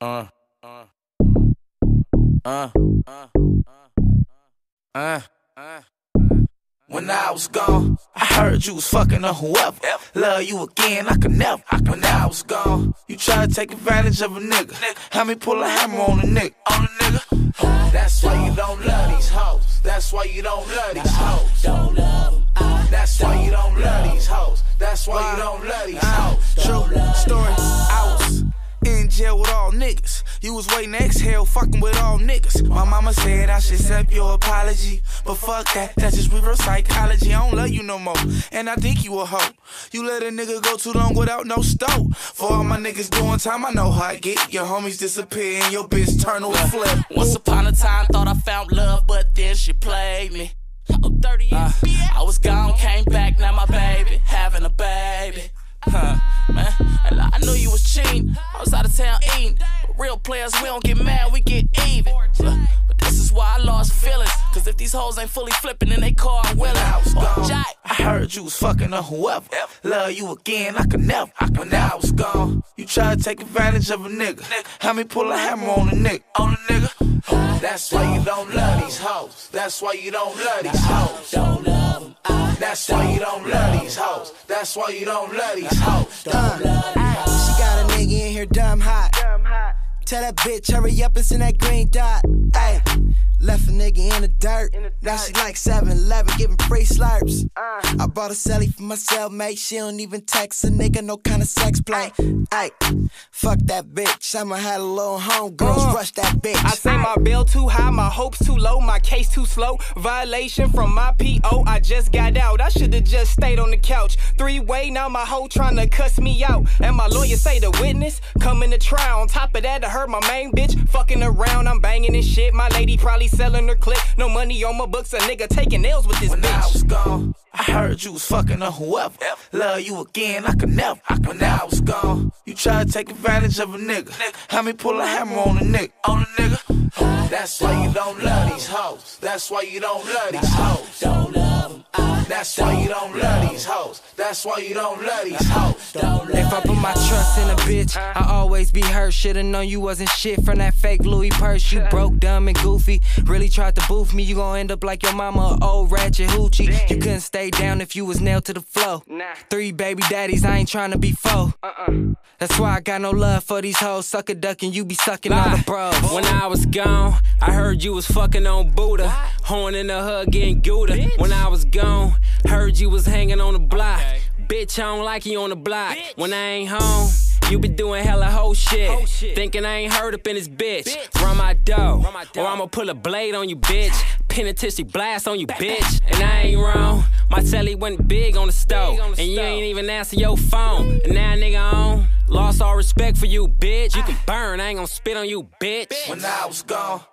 When I was gone, I heard you was fucking on whoever. Love you again, I could never. When I was gone, you try to take advantage of a nigga. Had me pull a hammer on a nigga. That's why you don't love these hoes. That's why you don't love these hoes. Don't love them. That's why you don't love these hoes. That's why you don't love these hoes. True story. I was in jail with all niggas. You was waiting to exhale, fucking with all niggas. My mama said I should accept your apology, but fuck that, that's just reverse psychology. I don't love you no more, and I think you a hoe. You let a nigga go too long without no stove. For all my niggas doing time, I know how I get. Your homies disappear and your bitch turn to a flip. Once upon a time, thought I found love, but then she played me. Oh, 30 years, I was gone, came back, now my baby having a baby. Man, I knew you was cheating. I was out of town eating. But real players, we don't get mad, we get even. But this is why I lost feelings. Cause if these hoes ain't fully flipping, then they call Willie. I heard you was fucking on whoever. Love you again, I could never. When I was gone, you try to take advantage of a nigga. Had me pull a hammer on a nigga. That's why you don't love these hoes. That's why you don't love these hoes. Don't love them. That's why you don't love these hoes. That's why you don't love these hoes. She got a nigga in here dumb hot. Tell that bitch hurry up, it's in that green dot. Ay, left a nigga in the dirt. Now she like 7-Eleven, giving free slurps. I bought a celly for my cellmate. She don't even text a nigga, no kind of sex play. Ay, fuck that bitch. I'ma have a little homegirls rush that bitch. I say my bill too high, my hopes too low, my case too slow. Violation from my PO, I just got out. I should've just stayed on the couch. 3-way, now my hoe tryna cuss me out. And my lawyer say the witness coming to trial. On top of that, I heard my main bitch fucking around. I'm banging this shit. My lady probably selling her clip. No money on my books, a nigga taking L's with this bitch. When I was gone, I heard you was fucking on whoever. Love you again, I could never. When I was gone, you try to take advantage of a nigga. Had me pull a hammer on a nigga. That's why you don't love these hoes. That's why you don't love these hoes. Don't love them. That's why you don't love these hoes. That's why you don't love these hoes. If I put my trust in a bitch, I always be hurt. Shoulda known you wasn't shit from that fake Louis purse. You broke, dumb, and goofy. Really tried to boof me. You gon' end up like your mama, old ratchet hoochie. You couldn't stay down if you was nailed to the floor. 3 baby daddies, I ain't tryna be 4. That's why I got no love for these hoes. Sucker duckin', you be sucking all the bros. When I was gone, I heard you was fucking on Buddha. Horn in the hood getting Gouda. When I was gone, heard you was hanging on the block. Bitch, I don't like you on the block. When I ain't home, you be doing hella whole shit. Thinking I ain't heard up in this bitch. Run my dough, or I'ma pull a blade on you, bitch. Penitentiary blast on you, bitch. And I ain't wrong, my telly wasn't big on the stove. And you ain't even answer your phone. And now nigga on, lost all respect for you, bitch. You can burn, I ain't gonna spit on you, bitch. When I was gone,